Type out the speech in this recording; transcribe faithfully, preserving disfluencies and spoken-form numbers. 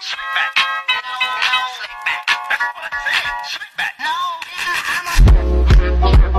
Slick back. That's what I said. Slick back. No, yeah, I'm a